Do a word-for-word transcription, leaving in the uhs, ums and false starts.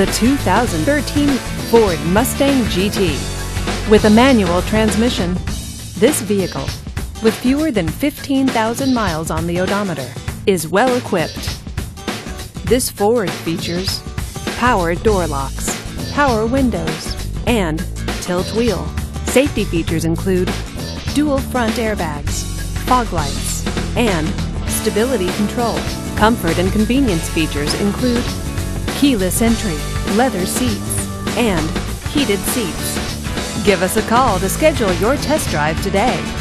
the two thousand thirteen Ford Mustang G T. With a manual transmission, this vehicle, with fewer than fifteen thousand miles on the odometer, is well equipped. This Ford features power door locks, power windows, and tilt wheel. Safety features include dual front airbags, fog lights, and stability control. Comfort and convenience features include keyless entry, leather seats, and heated seats. Give us a call to schedule your test drive today.